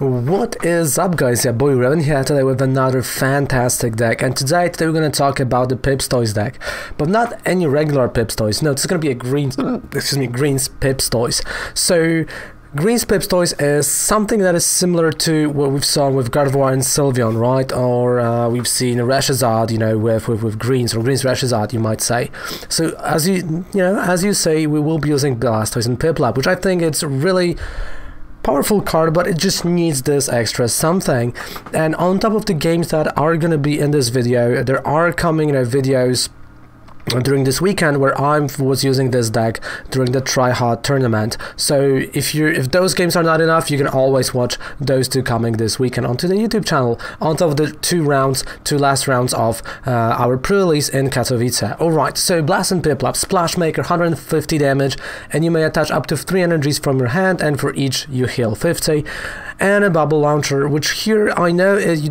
What is up, guys? Your boy Raven here today with another fantastic deck, and today we're gonna talk about the Pipstoys deck, but not any regular Pipstoys. No, it's gonna be a Green's Pipstoys. So Green's Pipstoys is something that is similar to what we've saw with Gardevoir and Sylveon, right? Or we've seen Rashazad, you know, with Green's, or Green's Rashazad, you might say. So as you say, we will be using Blastoise and Piplup, which I think it's really powerful card, but it just needs this extra something. And on top of the games that are gonna be in this video, there are coming, you know, videos during this weekend where I was using this deck during the Try Hard tournament. So if those games are not enough, you can always watch those two coming this weekend onto the YouTube channel, on top of the two last rounds of our pre-release in Katowice. Alright, so Blast and Piplup, Splashmaker, 150 damage, and you may attach up to 3 energies from your hand, and for each you heal 50, and a Bubble launcher, which here I know is...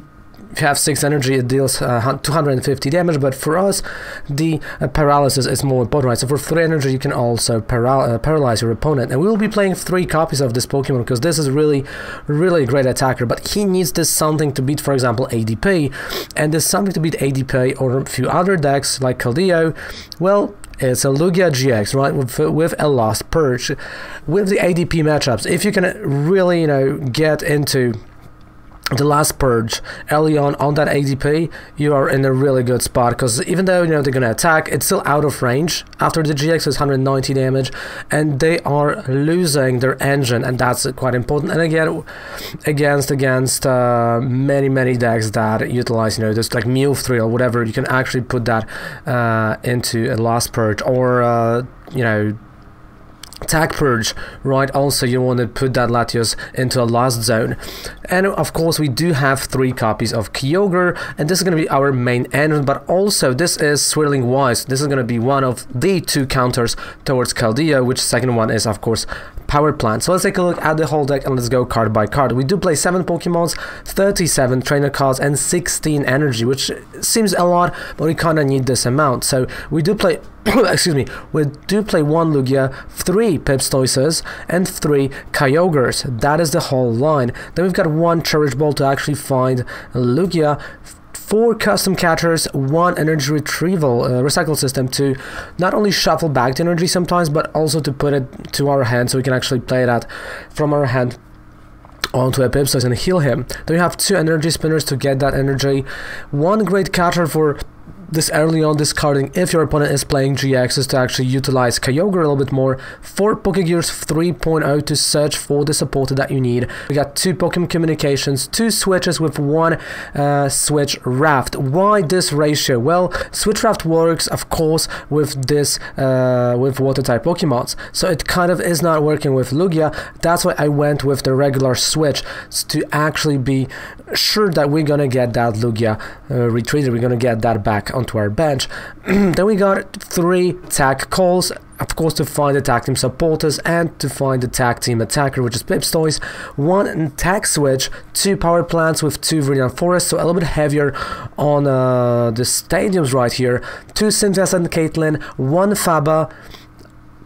If you have 6 energy, it deals 250 damage, but for us, the paralysis is more important, right? So for 3 energy, you can also paralyze your opponent. And we will be playing 3 copies of this Pokemon, because this is really, really a great attacker, but he needs this something to beat, for example, ADP. And this something to beat ADP or a few other decks, like Keldeo, well, it's a Lugia GX, right, with a Lost Purge. With the ADP matchups, if you can really, you know, get into the Last Purge early on that ADP, you are in a really good spot, because even though, you know, they're gonna attack, it's still out of range after the GX is 190 damage, and they are losing their engine, and that's quite important. And again, against many decks that utilize, you know, just like Mew3 or whatever, you can actually put that into a Last Purge, or you know, Tag Purge, right? Also, you want to put that Latios into a Lost Zone. And of course, we do have 3 copies of Kyogre, and this is going to be our main engine, but also this is Swirling Wise. This is going to be one of the 2 counters towards Keldeo, which second one is, of course, Power Plant. So let's take a look at the whole deck, and let's go card by card. We do play 7 Pokemons, 37 trainer cards, and 16 energy, which seems a lot, but we kind of need this amount. So we do play excuse me, we do play 1 Lugia, 3 Pipstoises, and 3 Kyogres. That is the whole line. Then we've got 1 Cherish Ball to actually find Lugia, 4 Custom Catchers, 1 Energy Retrieval Recycle System to not only shuffle back the energy sometimes, but also to put it to our hand, so we can actually play that from our hand onto a Pipstoise and heal him. Then we have 2 Energy Spinners to get that energy, 1 Great Catcher for this early on discarding if your opponent is playing GXs to actually utilize Kyogre a little bit more, 4 Pokegears 3.0 to search for the supporter that you need. We got 2 Pokemon Communications, 2 Switches with 1 Switch Raft. Why this ratio? Well, Switch Raft works, of course, with this with water type Pokemons, so it kind of is not working with Lugia. That's why I went with the regular Switch, to actually be sure that we're gonna get that Lugia retreated, we're gonna get that back onto our bench. Then we got 3 Tag Calls, of course, to find the tag team supporters and to find the tag team attacker, which is Pipstoys, 1 Tag Switch, 2 Power Plants with 2 Viridian Forest, so a little bit heavier on the stadiums right here, 2 Cynthia and Caitlin, 1 Faba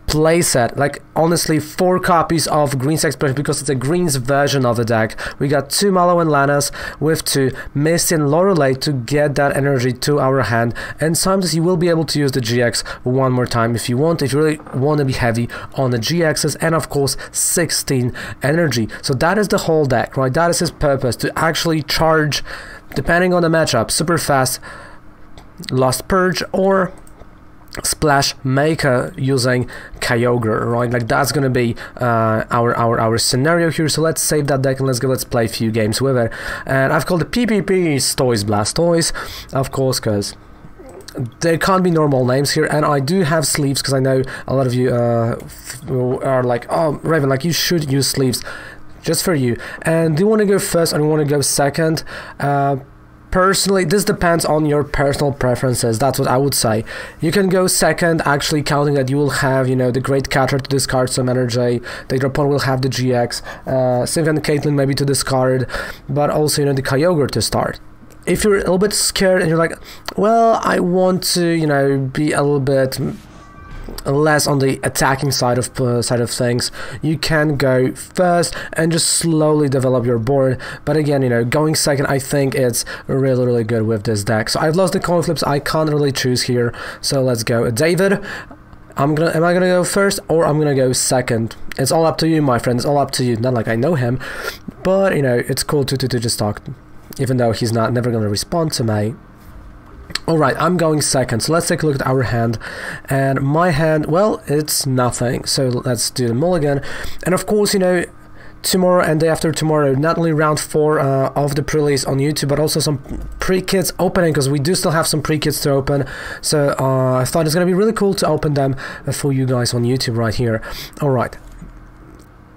playset. Like, honestly, 4 copies of Green's Exploration, because it's a Green's version of the deck. We got 2 Mallow and Lanas with 2 Misty and Lorelei to get that energy to our hand, and sometimes you will be able to use the GX 1 more time if you want, if you really want to be heavy on the GXs, and of course 16 energy. So that is the whole deck, right? That is his purpose, to actually charge, depending on the matchup, super fast Lost Purge or Splashmaker using Kyogre, right? Like, that's gonna be our scenario here. So let's save that deck and let's play a few games with it. And I've called the PPP Stoys Blastoise, of course, because there can't be normal names here. And I do have sleeves, because I know a lot of you are like, oh Raven, like you should use sleeves, just for you. And do you want to go first or do you want to go second? Personally, this depends on your personal preferences. That's what I would say. You can go second, actually counting that you will have, you know, the Great Catcher to discard some energy, the opponent will have the GX, Sylveon and Caitlyn maybe to discard, but also, you know, the Kyogre to start. If you're a little bit scared and you're like, well, I want to, you know, be a little bit less on the attacking side of things, you can go first and just slowly develop your board. But again, you know, going second, I think it's really good with this deck. So I've lost the coin flips. I can't really choose here. So let's go, David. Am I gonna go first or I'm gonna go second? It's all up to you, my friend. It's all up to you. Not like I know him, but you know, it's cool to just talk, even though he's never gonna respond to me. Alright, I'm going second, so let's take a look at our hand, and my hand, well, it's nothing, so let's do the mulligan, and of course, you know, tomorrow and day after tomorrow, not only round 4 of the pre-release on YouTube, but also some pre-kits opening, because we do still have some pre-kits to open, so I thought it's gonna be really cool to open them for you guys on YouTube right here. Alright.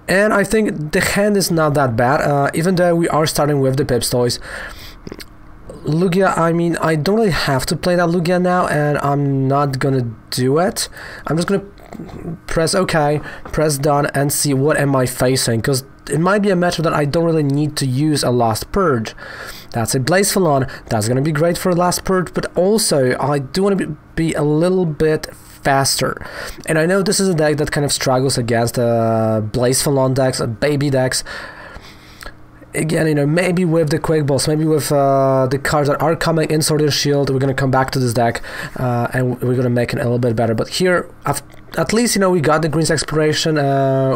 And I think the hand is not that bad, even though we are starting with the Pipstoys. Lugia, I mean, I don't really have to play that Lugia now, and I'm not gonna do it. I'm just gonna press OK, press done, and see what am I facing, because it might be a matchup that I don't really need to use a Last Purge. That's a Blacephalon, that's gonna be great for a Last Purge, but also I do want to be a little bit faster. And I know this is a deck that kind of struggles against Blacephalon decks, baby decks. Again, you know, maybe with the Quick Balls, maybe with the cards that are coming in Sword and Shield, we're going to come back to this deck and we're going to make it a little bit better. But here, at least, you know, we got the Green's Exploration.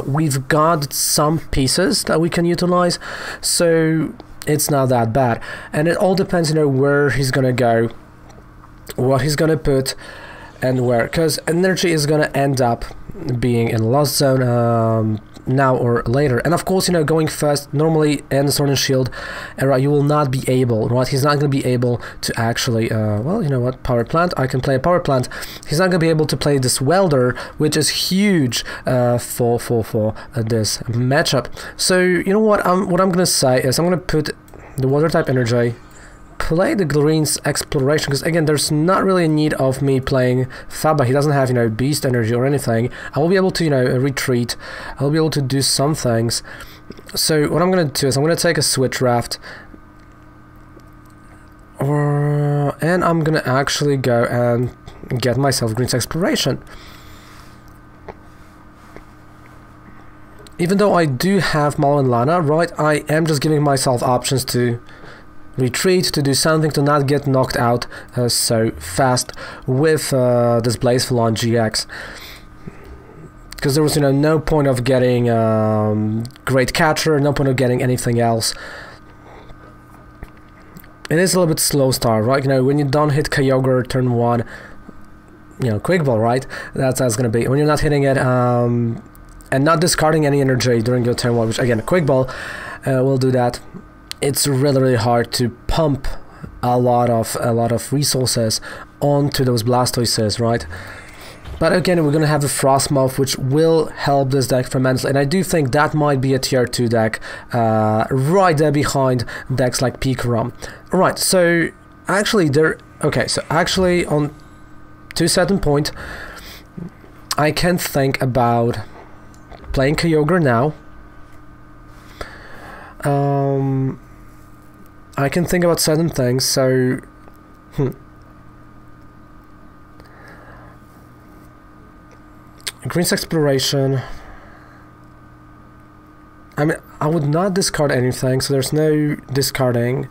We've got some pieces that we can utilize, so it's not that bad. And it all depends, you know, where he's going to go, what he's going to put, and where. Because energy is going to end up being in Lost Zone. Now or later, and of course, you know, going first normally in the Sword and Shield era, you will not be able, right? He's not going to be able to actually, well, you know what, Power Plant. I can play a Power Plant. He's not going to be able to play this Welder, which is huge for this matchup. So you know what, what I'm going to say is I'm going to put the Water type energy, play the Green's Exploration, because again, there's not really a need of me playing Faba. He doesn't have, you know, beast energy or anything. I will be able to, you know, retreat. I'll be able to do some things. So what I'm gonna do is I'm gonna take a Switch Raft, and I'm gonna actually go and get myself Green's Exploration. Even though I do have Mallow and Lana, right, I am just giving myself options to retreat, to do something, to not get knocked out so fast with this Blacephalon GX, because there was, you know, no point of getting Great Catcher, no point of getting anything else. It is a little bit slow start, right? You know, when you don't hit Kyogre turn 1, you know, Quick Ball, right? That's how it's gonna be. When you're not hitting it and not discarding any energy during your turn 1, which again, Quick Ball will do that. It's really hard to pump a lot of resources onto those Blastoises, right? But again, we're gonna have a Frostmoth, which will help this deck tremendously, and I do think that might be a tier 2 deck, right there behind decks like Pikarom. Alright, so actually actually on to a certain point, I can think about playing Kyogre now. I can think about certain things, so Green's Exploration. I mean, I would not discard anything, so there's no discarding.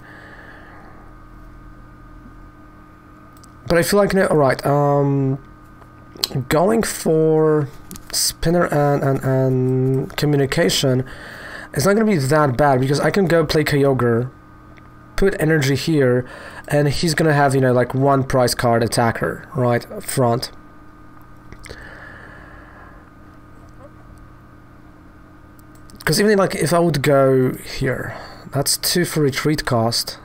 But I feel like, no, alright, going for Spinner and Communication. It's not going to be that bad, because I can go play Kyogre, put energy here, and he's going to have, you know, like one prize card attacker, right, up front. Because even like if I would go here, that's 2 for retreat cost.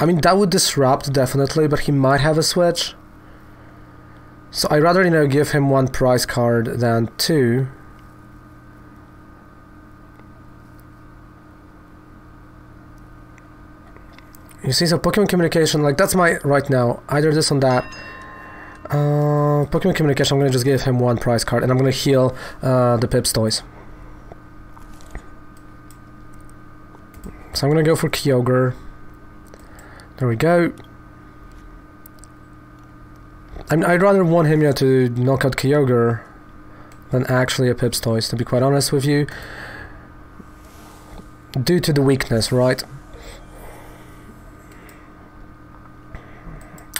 I mean, that would disrupt, definitely, but he might have a switch. So I'd rather, you know, give him one prize card than 2. You see, so Pokemon Communication, like, that's my, right now, either this or that. Pokemon Communication, I'm gonna just give him one prize card, and I'm gonna heal the Pipstoys. So I'm gonna go for Kyogre. There we go. I'd rather want him, you know, to knock out Kyogre than actually a Pipstoys, to be quite honest with you. Due to the weakness, right?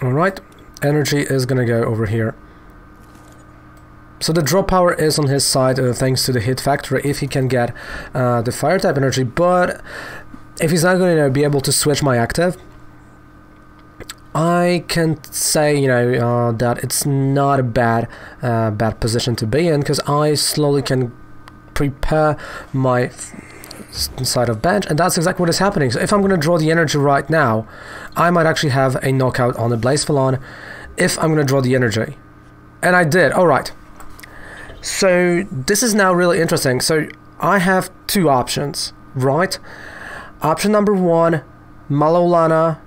Alright, energy is gonna go over here. So the draw power is on his side thanks to the hit factor if he can get the fire type energy, but if he's not going to be able to switch my active, I can say, you know, that it's not a bad bad position to be in, because I slowly can prepare my side of bench, and that's exactly what is happening. So if I'm going to draw the energy right now, I might actually have a knockout on the Blacephalon if I'm going to draw the energy. And I did, alright. So this is now really interesting. So I have two options, right? Option number one, Mallow Lana,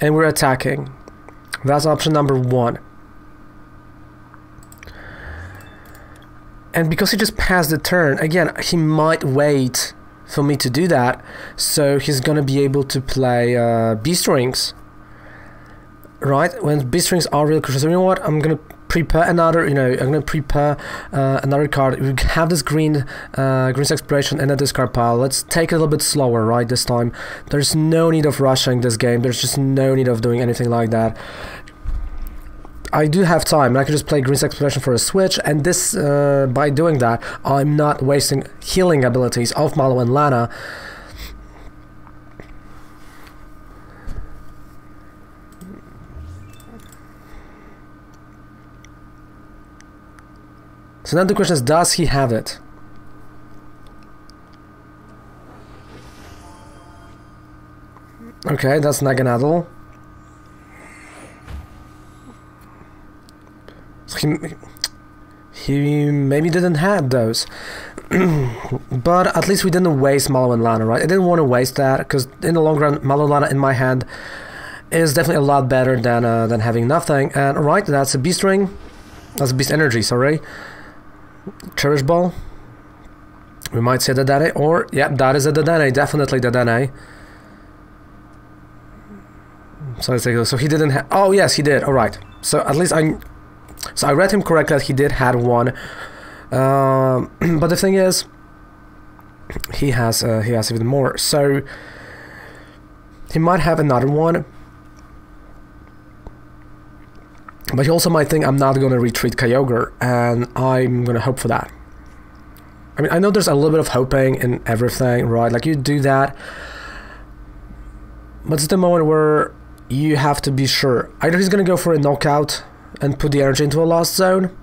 and we're attacking. That's option number one. And because he just passed the turn, again, he might wait for me to do that. So he's going to be able to play Beast Rings, right? When Beast Rings are real crucial. So you know what? I'm going to prepare another, you know, I'm going to prepare another card. We have this Green's Exploration in the discard pile. Let's take it a little bit slower, right, this time. There's no need of rushing this game. There's just no need of doing anything like that. I do have time, and I can just play Green's Exploration for a switch, and this, by doing that, I'm not wasting healing abilities of Mallow and Lana. So now the question is, does he have it? Okay, that's Naganadel. So he maybe didn't have those. But at least we didn't waste Mallow and Lana, right? I didn't want to waste that, because in the long run, Mallow and Lana in my hand is definitely a lot better than having nothing. And right, that's a Beast Ring. That's Beast Energy, sorry. Cherish Ball. We might say Dedenne, or yeah, that is a Dedenne, definitely Dedenne. So let's take a look. So he didn't have. Oh yes, he did. All right. So at least I read him correctly that he did had one. But the thing is, he has even more. So he might have another one. But he also might think I'm not going to retreat Kyogre, and I'm going to hope for that. I mean, I know there's a little bit of hoping in everything, right? Like, you do that. But it's the moment where you have to be sure. Either he's going to go for a knockout and put the energy into a lost zone,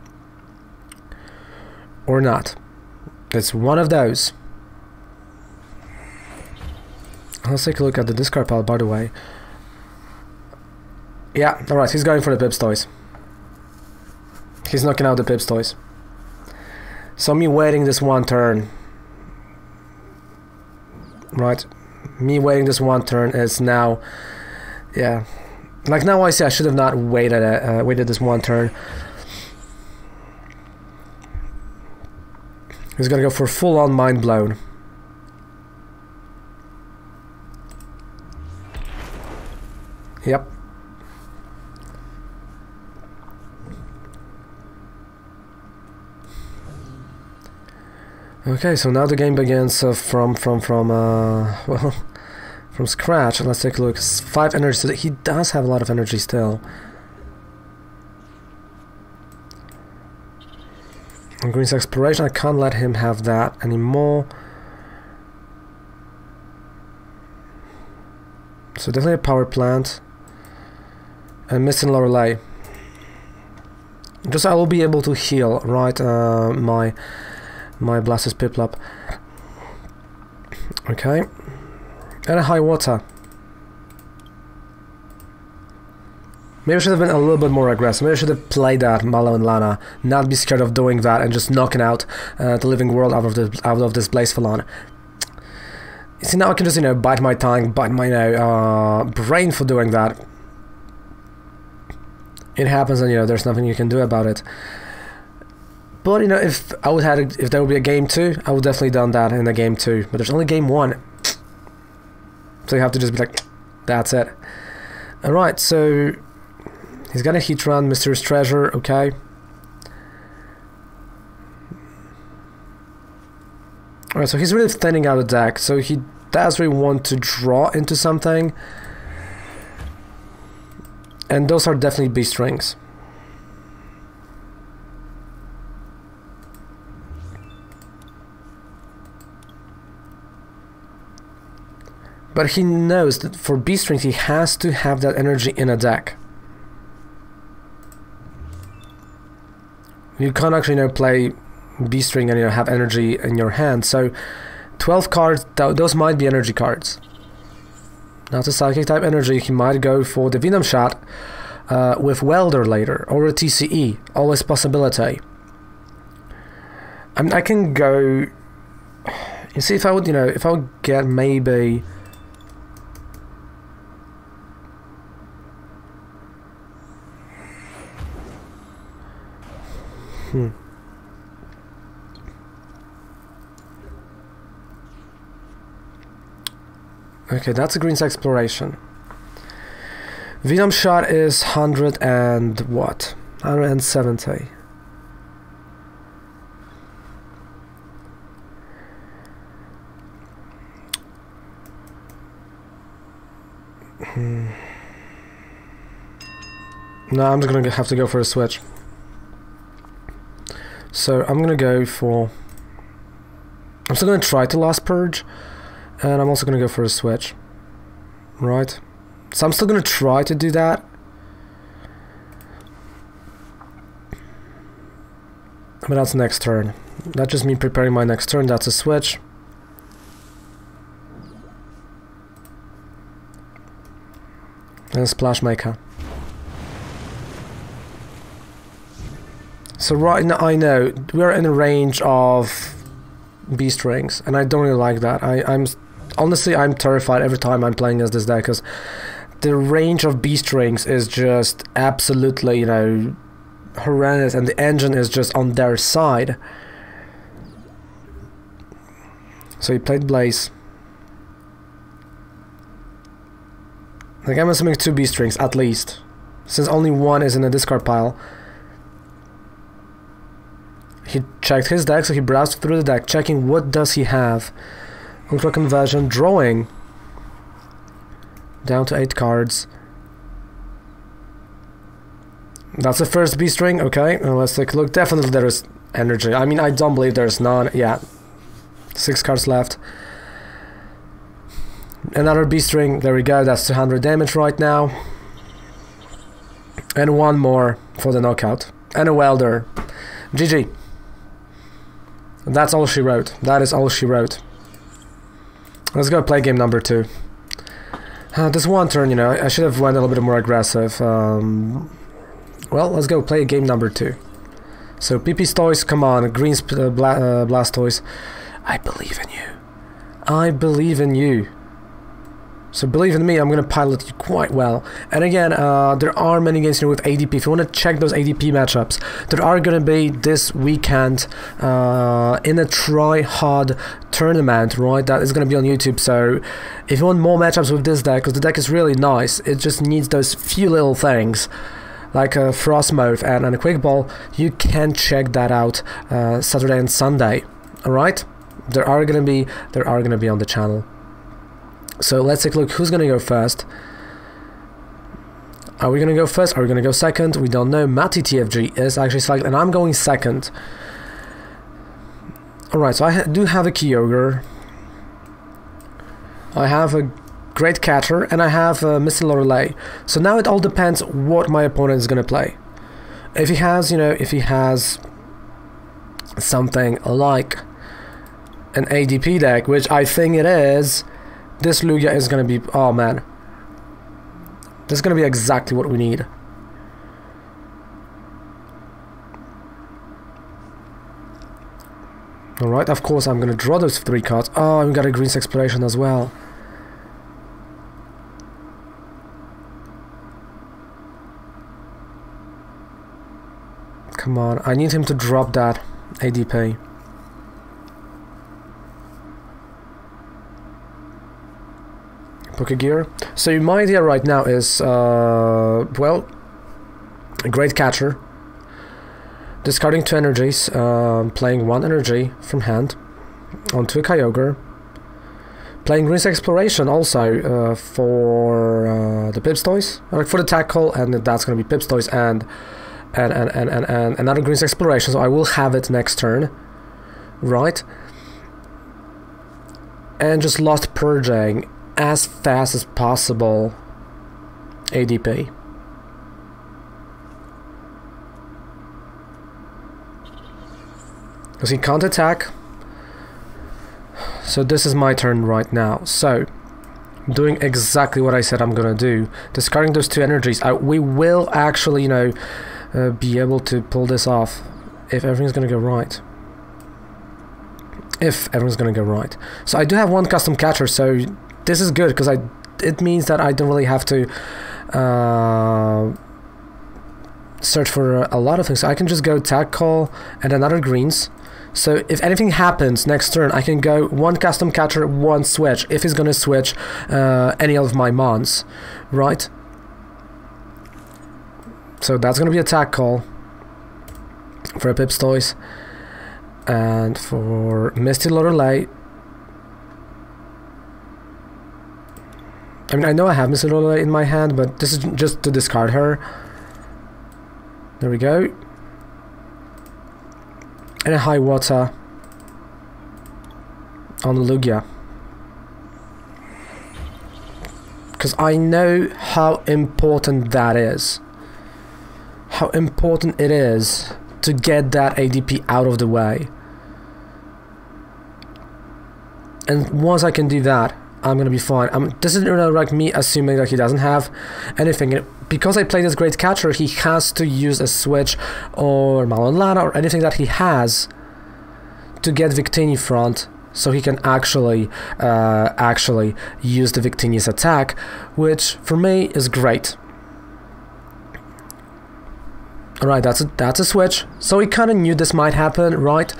or not. It's one of those. Let's take a look at the discard pile, by the way. Yeah, alright, he's going for the Pipstoys. He's knocking out the Pipstoys. So me waiting this one turn, right? Me waiting this one turn is now, yeah. Like now I say I should have not waited waited this one turn. He's gonna go for full on mind blown. Yep. Okay, so now the game begins from scratch. Let's take a look. 5 energy. So he does have a lot of energy still. And Green's Exploration. I can't let him have that anymore. So definitely a power plant. And missing Lorelei. Just I will be able to heal, right? My Blastoise Piplup. Okay. And a high water. Maybe I should have been a little bit more aggressive. Maybe I should have played that Mallow and Lana. Not be scared of doing that and just knocking out the living world out of this Blacephalon. See, now I can just, you know, bite my tongue, bite my, you know, brain for doing that. It happens, and you know there's nothing you can do about it. But you know, if there would be a game 2, I would definitely done that in the game 2. But there's only game 1, so you have to just be like, that's it. All right, so He's gonna hit run Mysterious Treasure, okay. Alright, so he's really thinning out the deck, so he does really want to draw into something. And those are definitely Beast Rings. But he knows that for Beast Rings he has to have that energy in a deck. You can't actually now play Beast Ring and you know, have energy in your hand. So 12 cards, those might be energy cards. Not a psychic type energy, he might go for the Venom Shot with Welder later, or a TCE, always possibility. I mean, I can go, you see, if I would, you know, if I would get maybe okay, that's a Green's Exploration. Venom Shot is 100 and what? 170. No, I'm just gonna have to go for a switch. So I'm gonna go for... I'm still gonna try to Last Purge. And I'm also going to go for a switch, right? So I'm still going to try to do that. But that's next turn. That's just me preparing my next turn. That's a switch. And a Splashmaker. So right now, I know we're in a range of Beast Rings, and I don't really like that. I'm... Honestly, I'm terrified every time I'm playing as this deck, because the range of Beast Rings is just absolutely, you know, horrendous, and the engine is just on their side. So he played Blaze. Like, I'm assuming 2 Beast Rings, at least, since only one is in the discard pile. He checked his deck, so he browsed through the deck, checking what does he have. Ultra Conversion, drawing down to 8 cards. That's the first Beast Ring, okay. Now let's take a look. Definitely there is energy. I mean, I don't believe there's none. Yeah, 6 cards left. Another Beast Ring. There we go. That's 200 damage right now. And one more for the knockout. And a Welder. GG. That's all she wrote. That is all she wrote. Let's go play game number 2. This one turn, you know, I should have went a little bit more aggressive. Well, let's go play game number 2. So, Pipstoys, come on, Green's Blastoise. I believe in you. I believe in you. So believe in me, I'm going to pilot you quite well. And again, there are many games here with ADP. If you want to check those ADP matchups, there are going to be this weekend in a try-hard tournament, right? That is going to be on YouTube. So if you want more matchups with this deck, because the deck is really nice, it just needs those few little things, like a Frost Move and a Quick Ball, you can check that out Saturday and Sunday, alright? There are going to be on the channel. So let's take a look who's gonna go first. Are we gonna go first? Are we gonna go second? We don't know. Matty TFG is actually selected, and I'm going second. Alright, so I do have a Kyogre. I have a Great Catcher, and I have a Misty Lorelei. So now it all depends what my opponent is gonna play. If he has, you know, if he has something like an ADP deck, which I think it is, this Lugia is gonna be... oh man. This is gonna be exactly what we need. Alright, of course I'm gonna draw those 3 cards. Oh, we got a Green's Exploration as well. Come on, I need him to drop that ADP. Pokegear. So my idea right now is, well, Great Catcher. Discarding 2 energies, playing 1 energy from hand onto a Kyogre. Playing Green's Exploration also for the Pipstoys, like for the Tag Call, and that's going to be Pipstoys and another Green's Exploration, so I will have it next turn, right? And just lost purging as fast as possible. ADP. Because he can't attack. So this is my turn right now. So, doing exactly what I said I'm gonna do. Discarding those 2 energies. We will actually, you know, be able to pull this off if everything's gonna go right. If everything's gonna go right. So I do have 1 Custom Catcher, so this is good, because it means that I don't really have to search for a lot of things. So I can just go Tag Call and another Greens. So if anything happens next turn, I can go 1 Custom Catcher, 1 Switch, if he's gonna switch any of my mons, right? So that's gonna be a Tag Call for a Pipstoys, and for Misty Lorelei. I mean, I know I have Misty Lorelei in my hand, but this is just to discard her. There we go. And a high water on Lugia, because I know how important that is. How important it is to get that ADP out of the way. And once I can do that, I'm gonna be fine. This is, you know, like me assuming that he doesn't have anything. Because I play this Great Catcher, he has to use a Switch or Mallow and Lana or anything that he has to get Victini front, so he can actually use the Victini's attack, which for me is great. Alright, that's a switch. So we kind of knew this might happen, right?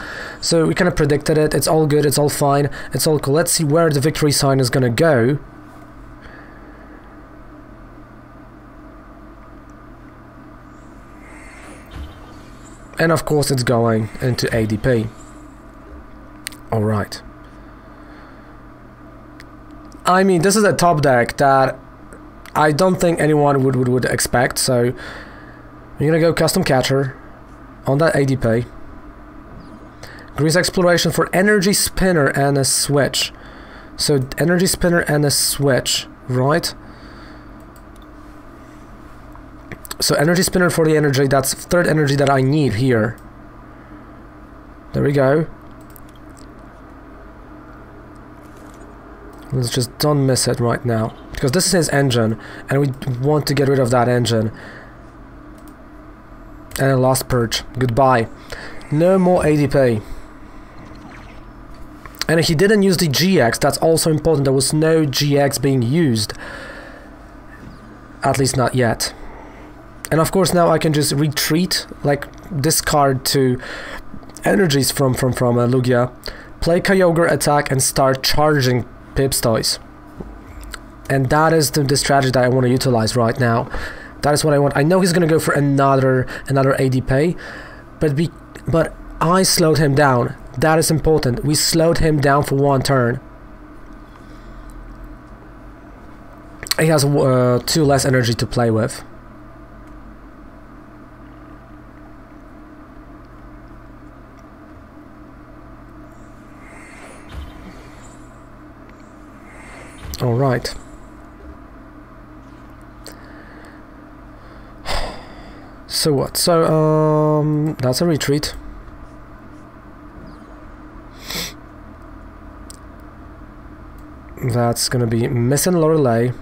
So we kind of predicted it. It's all good, it's all fine, it's all cool. Let's see where the victory sign is gonna go. And of course it's going into ADP. Alright. I mean, this is a top deck that I don't think anyone would expect, so I'm gonna go Custom Catcher on that ADP. Green's Exploration for Energy Spinner and a Switch. So Energy Spinner and a Switch, right? So Energy Spinner for the energy, that's 3rd energy that I need here. There we go. Let's just don't miss it right now, because this is his engine, and we want to get rid of that engine. And a last purge. Goodbye. No more ADP. And he didn't use the GX. That's also important. There was no GX being used. At least not yet. And of course now I can just retreat, like discard 2 energies from Lugia. Play Kyogre, attack, and start charging Pipstoys. And that is the strategy that I want to utilize right now. That is what I want. I know he's gonna go for another ADP, but I slowed him down. That is important. We slowed him down for 1 turn. He has 2 less energy to play with. All right. So what? So, that's a retreat. That's gonna be missing Lorelei. So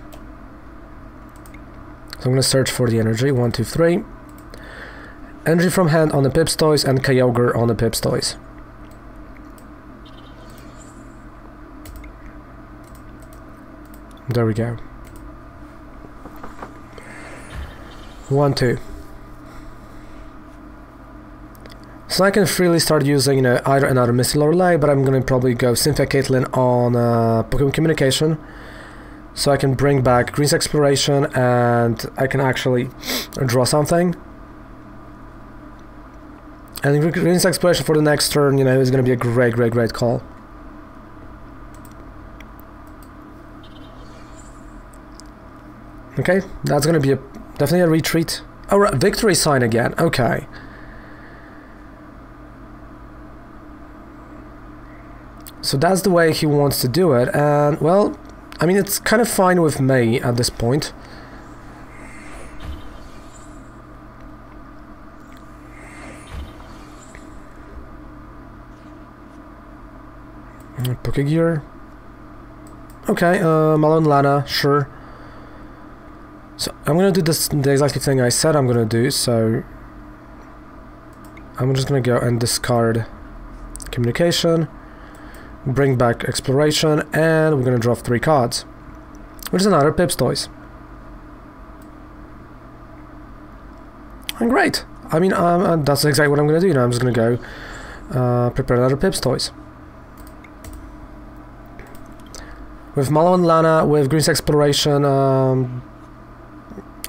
I'm gonna search for the energy. 1, 2, 3. Energy from hand on the Pipstoys and Kyogre on the Pipstoys. There we go. 1, 2. So I can freely start using, you know, either another Misty Lorelei, but I'm gonna probably go Cynthia Caitlin on Pokemon Communication, so I can bring back Green's Exploration, and I can actually draw something. And Green's Exploration for the next turn, you know, is going to be a great, great, great call. Okay, that's going to be a, definitely a retreat. Oh, right, victory sign again. Okay. So that's the way he wants to do it, and, well, I mean, it's kind of fine with me at this point. Pokegear. Okay, Mallow and Lana, sure. So I'm gonna do this, the exact thing I said I'm gonna do, so I'm just gonna go and discard Communication, bring back Exploration, and we're gonna draw 3 cards, which is another Pipstoys. And great! I mean, that's exactly what I'm gonna do, you know, I'm just gonna go prepare another Pipstoys. With Mallow and Lana, with Green's Exploration, I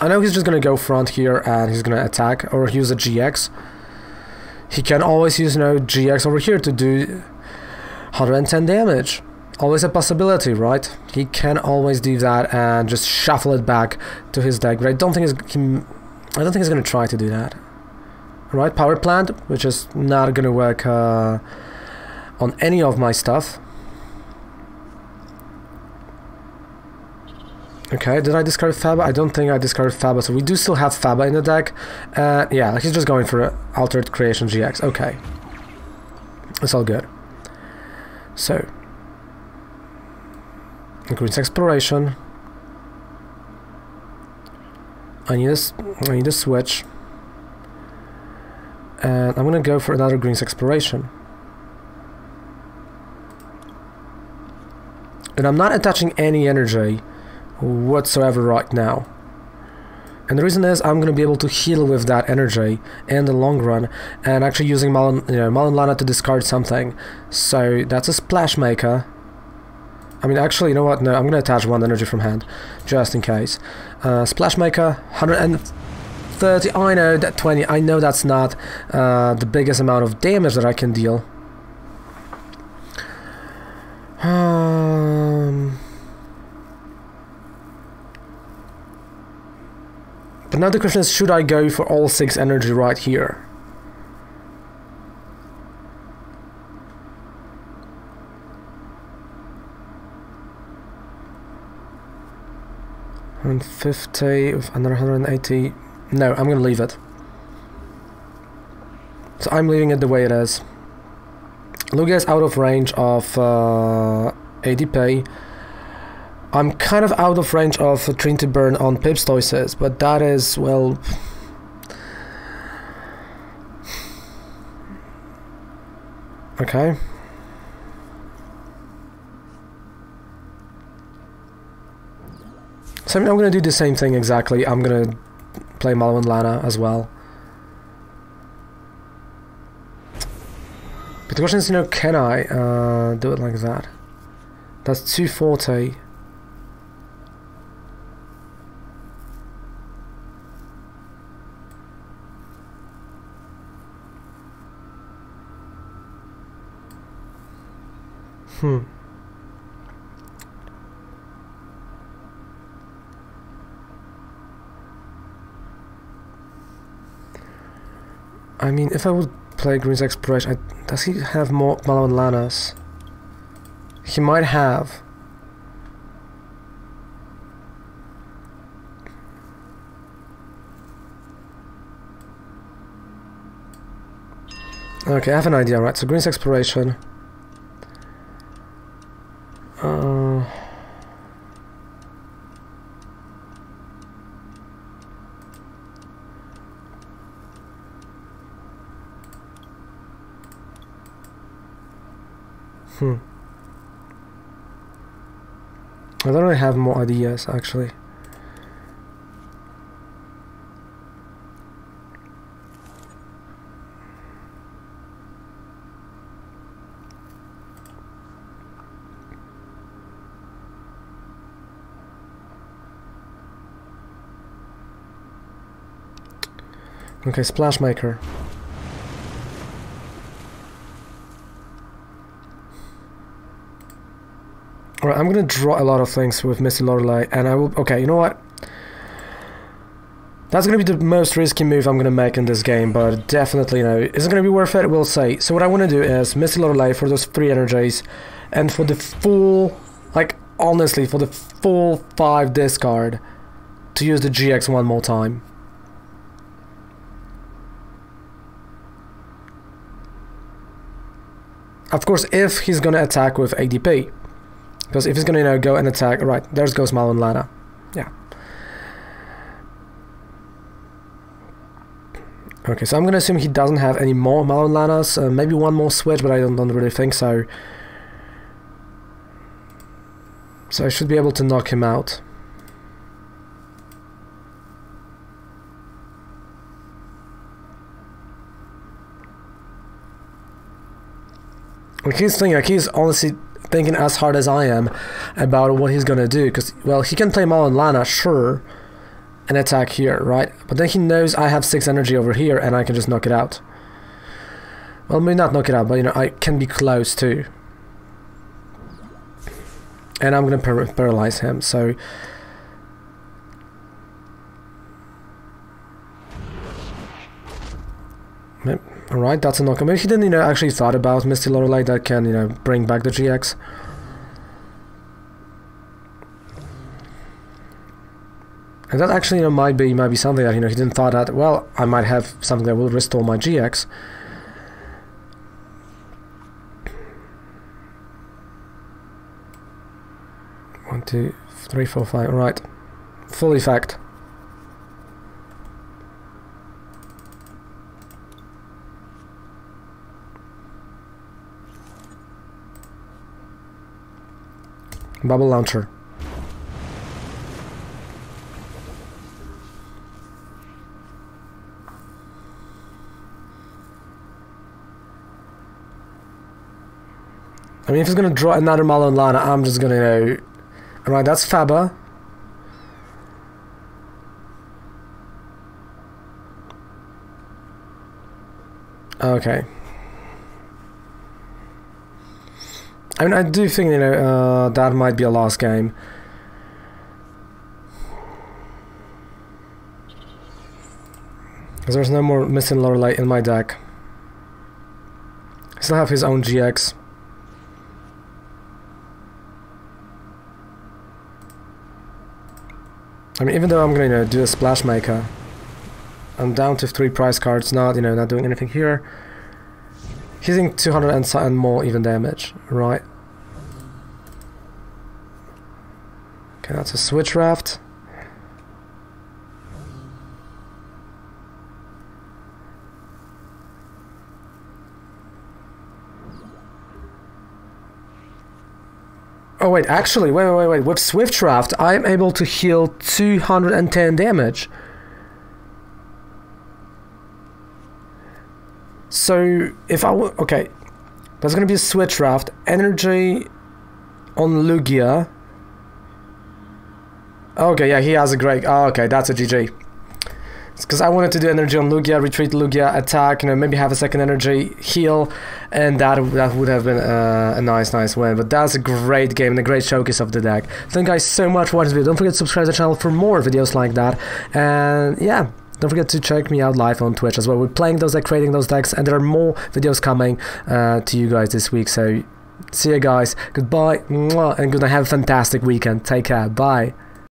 know he's just gonna go front here and he's gonna attack or use a GX. He can always use, you know, GX over here to do 110 damage. Always a possibility, right? He can always do that and just shuffle it back to his deck, but I don't think he's gonna try to do that. Right, power plant, which is not gonna work on any of my stuff. Okay, did I discard Faba? I don't think I discarded Faba, so we do still have Faba in the deck. Yeah, he's just going for Altered Creation GX. Okay. It's all good. So. Green's Exploration. I need a switch. And I'm gonna go for another Green's Exploration. And I'm not attaching any energy whatsoever right now, and the reason is I'm going to be able to heal with that energy in the long run, and actually using Mallow and Lana to discard something. So that's a Splashmaker. I mean, actually, you know what, no, I'm going to attach 1 energy from hand just in case. Splashmaker, 130. I know that 20, I know that's not the biggest amount of damage that I can deal. But now the question is, should I go for all 6 energy right here? And 50 with another 180. No, I'm gonna leave it. So I'm leaving it the way it is. Lugia is out of range of ADP. I'm kind of out of range of Trinity Burn on Pipstoys, but that is, well... Okay. So I'm gonna do the same thing exactly. I'm gonna play Mallow and Lana as well. But the question is, you know, can I do it like that? That's 240. I mean, if I would play Green's Exploration, does he have more Mallow and Lanas? He might have. Okay, I have an idea, right? So Green's Exploration. I don't really have more ideas, actually. Okay, Splashmaker. Alright, I'm gonna draw a lot of things with Misty Lorelei, and I will... Okay, you know what? That's gonna be the most risky move I'm gonna make in this game, but definitely, you know, is it gonna be worth it? We'll say. So what I wanna do is Misty Lorelei for those 3 energies, and for the full... Like, honestly, for the full 5 discard, to use the GX one more time. Of course, if he's gonna attack with ADP. Because if he's gonna, you know, go and attack... Right, there goes Mallow and Lana. Yeah. Okay, so I'm gonna assume he doesn't have any more Mallow and Lanas. Maybe one more switch, but I don't really think so. So I should be able to knock him out. Like, he's thinking, like, he's honestly... thinking as hard as I am about what he's gonna do, because, well, he can play Mallow and Lana, sure, and attack here, right? But then he knows I have 6 energy over here, and I can just knock it out. Well, maybe not knock it out, but, you know, I can be close too. And I'm gonna paralyze him, so... Yep. Alright, that's a knock. Maybe he didn't, you know, actually thought about Misty Lorelei that can, you know, bring back the GX. And that actually, you know, might be something that, you know, he didn't thought that, well, I might have something that will restore my GX. One, two, three, four, five, alright. Full effect. Bubble launcher. I mean, if he's gonna draw another Mallow and Lana, I'm just gonna, you know... Alright, that's Faba. Okay. I mean, I do think, you know, that might be a lost game. Because there's no more Misty Lorelei in my deck. Still have his own GX. I mean, even though I'm gonna, you know, do a Splashmaker, I'm down to 3 prize cards, not, you know, not doing anything here. He's in 200 and more even damage, right? Okay, that's a Switch Raft. Oh wait, actually, wait. With Switch Raft, I am able to heal 210 damage. So, if I will... Okay. There's gonna be a Switch Raft. Energy on Lugia. Okay, yeah, he has a great... Oh, okay, that's a GG. It's because I wanted to do energy on Lugia, retreat Lugia, attack, you know, maybe have a second energy, heal, and that would have been a nice win. But that's a great game and a great showcase of the deck. Thank you guys so much for watching this video. Don't forget to subscribe to the channel for more videos like that. And, yeah... Don't forget to check me out live on Twitch as well. We're playing those decks, creating those decks, and there are more videos coming to you guys this week. So, see you guys. Goodbye, mwah, and good night. Have a fantastic weekend. Take care. Bye.